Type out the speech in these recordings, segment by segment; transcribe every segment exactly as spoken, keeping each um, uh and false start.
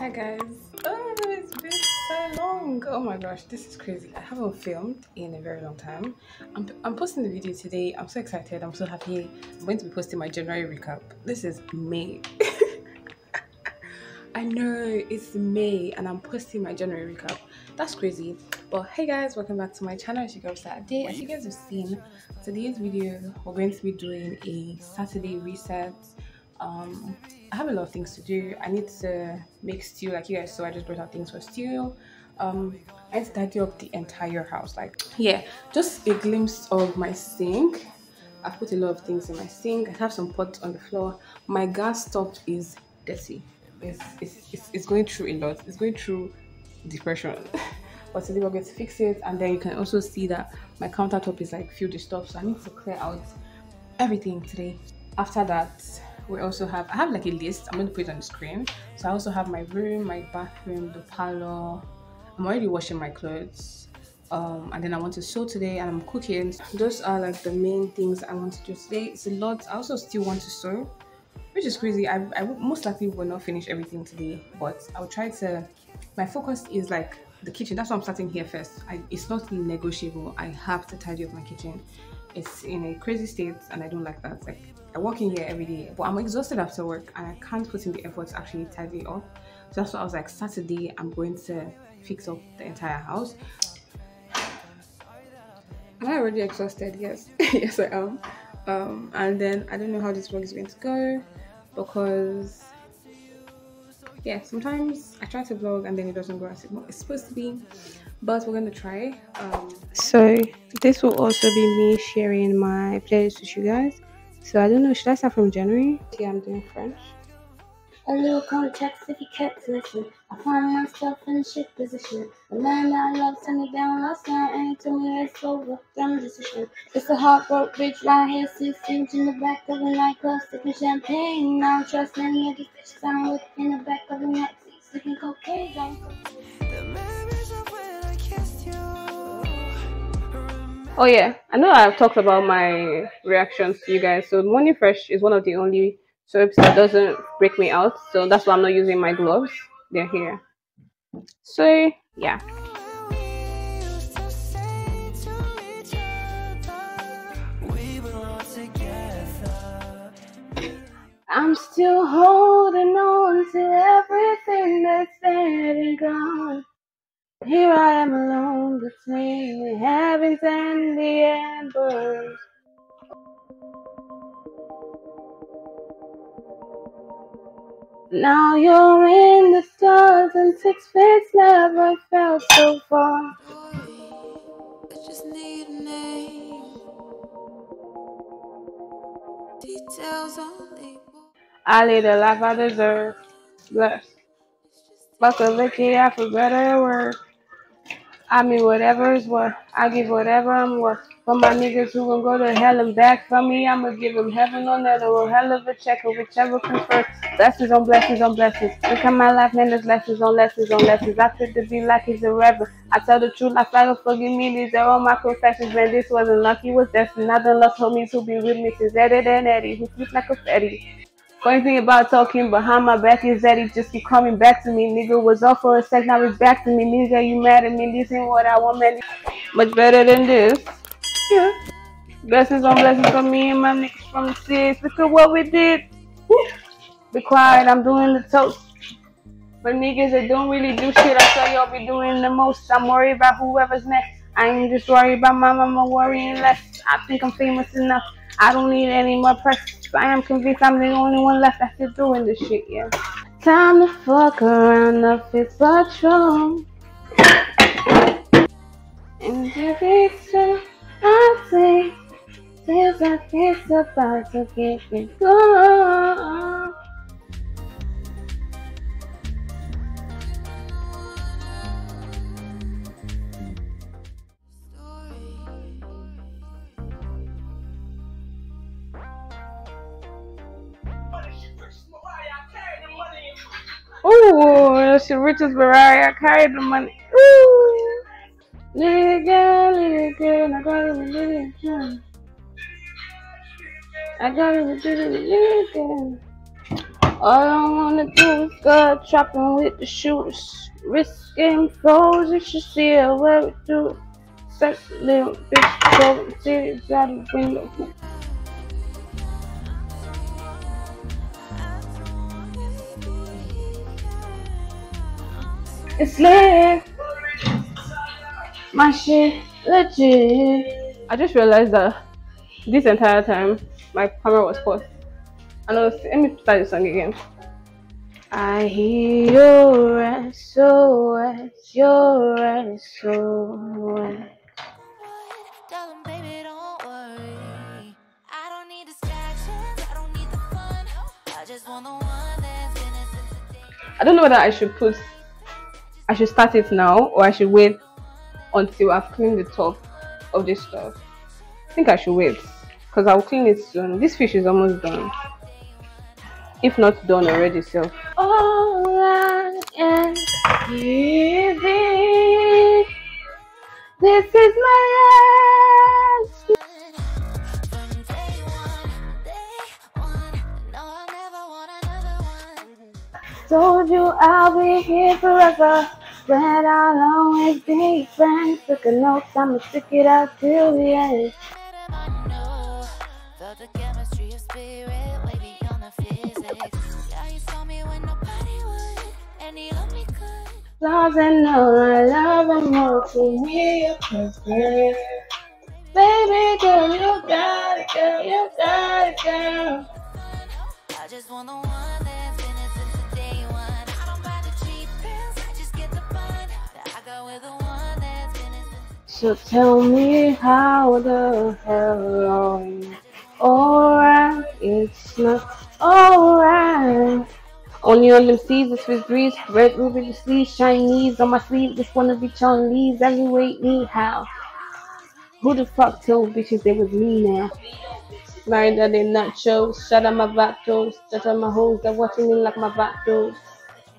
Hi guys. Oh, it's been so long. Oh my gosh, this is crazy. I haven't filmed in a very long time. I'm, I'm posting the video today. I'm so excited. I'm so happy. I'm going to be posting my January recap. This is May. I know it's May and I'm posting my January recap. That's crazy. But hey guys, welcome back to my channel. It's your girl Saturday. As you guys have seen, today's video we're going to be doing a Saturday reset. Um, I have a lot of things to do. I need to make stew, like you guys saw. I just brought out things for stew. Um, I need to tidy up the entire house. Like, yeah, just a glimpse of my sink. I've put a lot of things in my sink. I have some pots on the floor. My gas stove is dirty. It's, it's, it's, it's going through a lot. It's going through depression. But today we're going to fix it. And then you can also see that my countertop is like filled with stuff. So I need to clear out everything today. After that, we also have, I have like a list, I'm going to put it on the screen. So I also have my room, my bathroom, the parlor. I'm already washing my clothes. Um, and then I want to sew today and I'm cooking. Those are like the main things I want to do today. It's a lot. I also still want to sew, which is crazy. I, I most likely will not finish everything today, but I'll try to, my focus is like the kitchen. That's why I'm starting here first. I, it's not negotiable. I have to tidy up my kitchen. It's in a crazy state and I don't like that. Like, I work in here every day, but I'm exhausted after work and I can't put in the effort to actually tidy up. So that's why I was like, Saturday I'm going to fix up the entire house. Am I already exhausted? Yes. Yes, I am. Um and then I don't know how this vlog is going to go, because yeah, sometimes I try to vlog and then it doesn't go as it's supposed to be, but we're going to try. Um so this will also be me sharing my playlist with you guys. So I don't know, should I start from January? Yeah, I'm doing French. A little context if you kept listening. I find myself in a shit position. The man that I love sent me down last night and he told me it's over. Dumb decision. It's a heartbroken bitch right here, six inch in the back of a nightclub, sipping champagne. Now trust many of these bitches I'm with in the back of a night, sipping cocaine. Oh yeah, I know I've talked about my reactions to you guys. So Morning Fresh is one of the only soaps that doesn't break me out. So that's why I'm not using my gloves. They're here. So yeah. I'm still holding on to everything that's dead and gone. Here I am alone between the heavens and the embers. Now you're in the stars and six feet never felt so far. Boy, I just need a name. Details only. I lead a life I deserve. Blessed. Fuck a Vicky, I for better or worse. I mean, whatever is worth, I give whatever I'm worth. For my niggas who gon' go to hell and back from me, I'ma give them heaven on earth or hell of a check or whichever comes first. Blessings on blessings on blessings. Look at my life, man, there's lessons on lessons on lessons. I said to be like he's a rebel. I tell the truth, I flag up, forgive me, these are all my confessions. Man, this wasn't lucky, was destined. Not the lost homies who be with me since Eddie and Eddie, who sleep like a fatty. Funny thing about talking behind my back is that it just keep coming back to me. Nigga was off for a second, now it's back to me. Nigga, you mad at me? This ain't what I want, man. Much better than this. Yeah. Blessings on blessings from me and my niggas from the six. Look at what we did. Woo. Be quiet, I'm doing the toast. But niggas that don't really do shit, I tell y'all be doing the most. I'm worried about whoever's next. I ain't just worried about my mama worrying less. I think I'm famous enough. I don't need any more press. I am convinced I'm the only one left that's still doing this shit, yeah. Time to fuck around up this patrol. And every time I say, feels like it's about to get me gone. Ooh, that's the richest Ferrari. I carried the money. Ooh, little girl, little girl, I got it with little girl. I got it with little girl. All I wanna do is go shopping with the shoes. Wrist game froze, you should see her where we do. Sex little bitch, go see it out the window. It's lit. My shit legit. I just realized that this entire time my camera was paused. And I was, let me start the song again. I hear your S O S, your S O S. I don't know whether I should put. I should start it now, or I should wait until I've cleaned the top of this stuff. I think I should wait, because I'll clean it soon. This fish is almost done, if not done already. So all I am giving, this is my last. Told you I'll be here forever, but I'll always be friends. Took a note, I'ma stick it out till the end. Love and all I love and more to me, you're perfect. Baby girl, you got it, girl, you got it, girl. I just want the one that's been it since the day one. I don't buy the cheap pills, I just get the fun. I go with the one that's been it since the day one. So tell me how the hell are you? Alright, it's not alright. Onion them seeds, the Swiss breeze, red ruby, the sleeve, Chinese on my sleeve, just wanna be on leaves, every way, me how. Who the fuck told bitches they was me now? Married that they nachos, shut up my vatos, shut up my hoes, they're watching me like my vatos.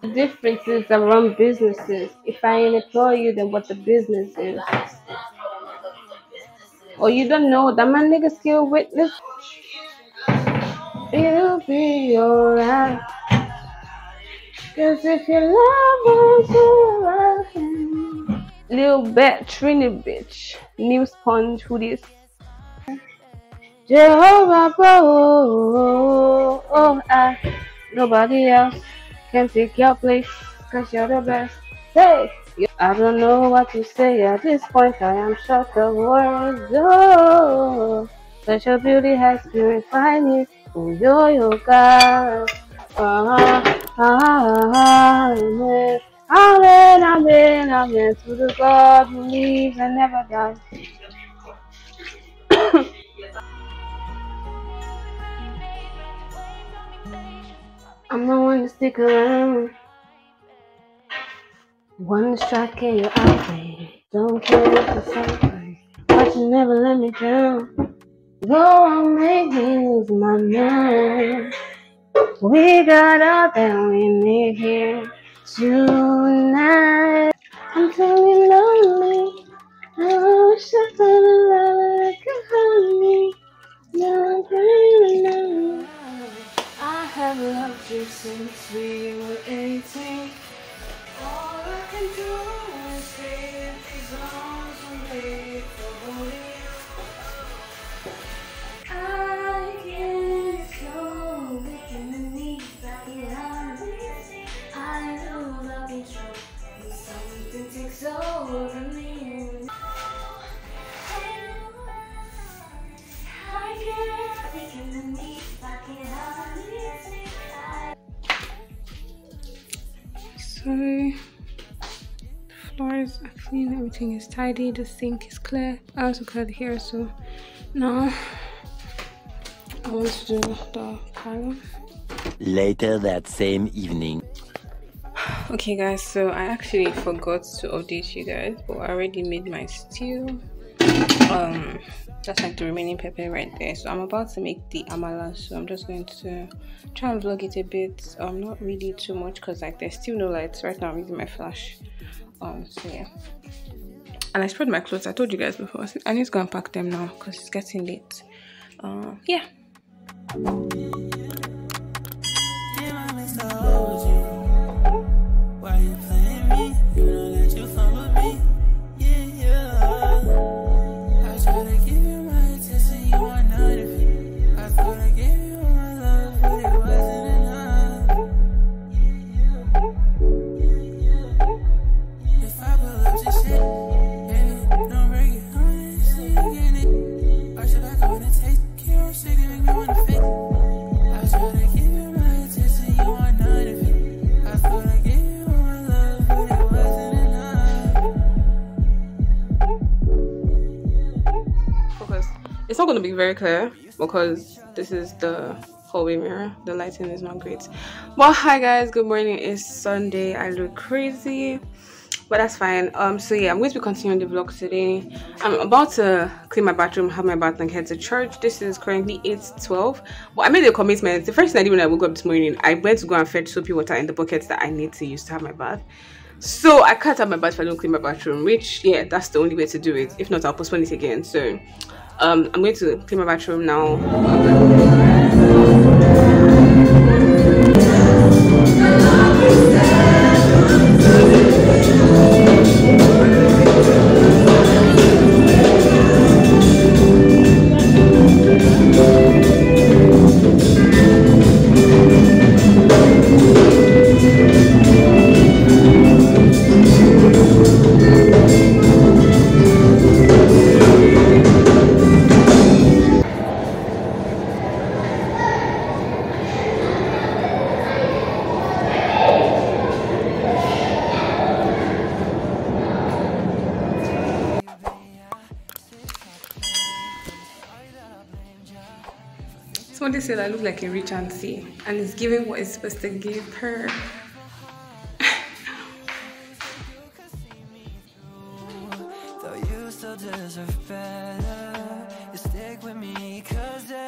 The difference is I run businesses. If I ain't employ you, then what the business is? Or you don't know that my nigga still witness? It'll be alright. Cause if you love us, you love him. Lil Bet, Trini bitch, new sponge, who this? Jehovah, oh, oh, I, nobody else can take your place, cause you're the best. Hey, I don't know what to say at this point, I am shocked of words. Oh, such a beauty has purified me. Oh, yo, yo, God. Uh-huh. Amen, amen, amen, amen. To the God who lives and never dies. I'm the one to stick around. One strike and you're out, baby. Don't care if it's something, but you never let me down. Though I'll make me lose my mind. We got all that we need here tonight. I'm feeling lonely. I wish I felt a love that could hold me. Now I'm feeling lonely. I have loved you since we were eighteen. All I can do is stay in these arms and wait for holding. So the floor is clean, everything is tidy, the sink is clear. I also cleared here, so now I want to do the pile. Later that same evening. Okay guys, so I actually forgot to update you guys, but I already made my stew. Um that's like the remaining pepper right there. So I'm about to make the amala, so I'm just going to try and vlog it a bit. Um not really too much, because like there's still no lights right now. I'm using my flash. Um so yeah, and I spread my clothes. I told you guys before, I need to go and pack them now because it's getting late. Uh yeah. It's not going to be very clear because this is the hallway mirror. The lighting is not great. Well, hi guys, good morning. It's Sunday. I look crazy, but that's fine. Um so yeah, I'm going to be continuing the vlog today. I'm about to clean my bathroom, have my bath and head to church. This is currently eight twelve. Well, I made a commitment. The first thing I did when I woke up this morning, I went to go and fetch soapy water in the buckets that I need to use to have my bath. So I can't have my bath if I don't clean my bathroom, which, yeah, that's the only way to do it. If not, I'll postpone it again. So um I'm going to clean my bathroom now. Somebody said I look like a rich auntie, and it's giving what it's supposed to give her.